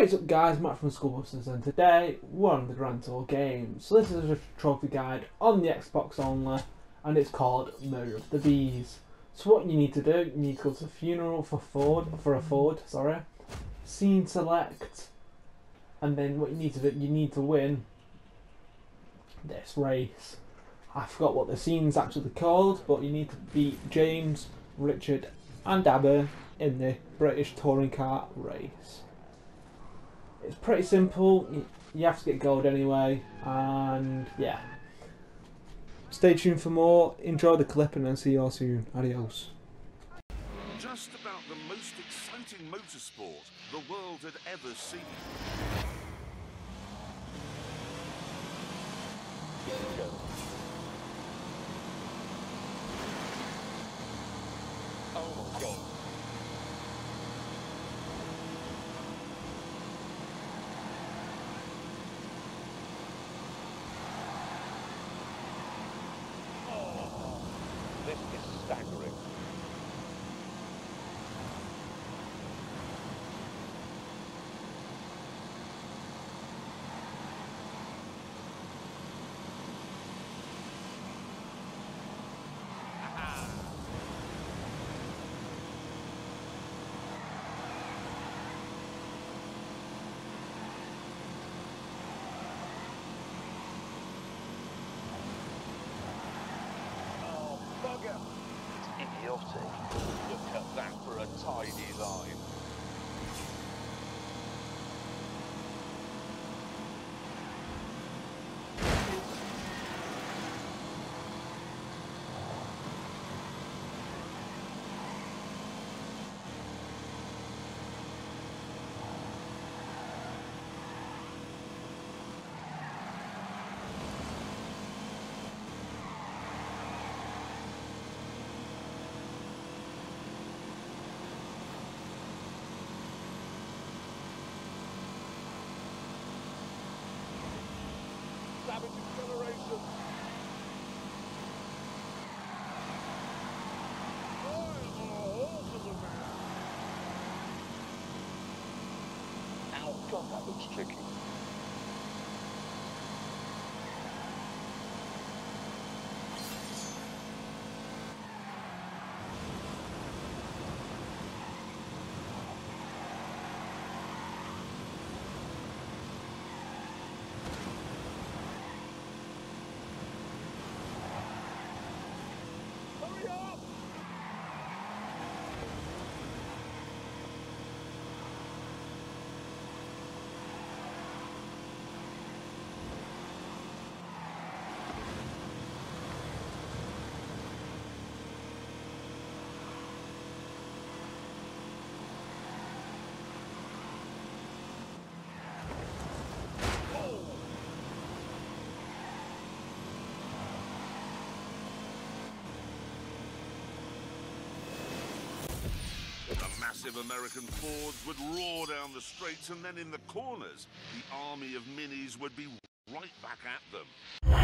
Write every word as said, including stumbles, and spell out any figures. What is up guys, Matt from Skull Busters, and today we're on the Grand Tour Games. So this is a trophy guide on the Xbox only, and it's called Murder of the Bees. So what you need to do, you need to go to Funeral for Ford, for a Ford, sorry, Scene Select, and then what you need to do, you need to win this race. I forgot what the scene's actually called, but you need to beat James, Richard and Abba in the British Touring Car Race. It's pretty simple, you have to get gold anyway, and yeah. Stay tuned for more, enjoy the clip, and I'll see you all soon. Adios. Just about the most exciting motorsport the world had ever seen. Oh my god. This is staggering. Idiotic. Look at that for a tidy line. Savage acceleration. Oh god, that looks tricky. Massive American Fords would roar down the straights, and then in the corners, the army of minis would be right back at them.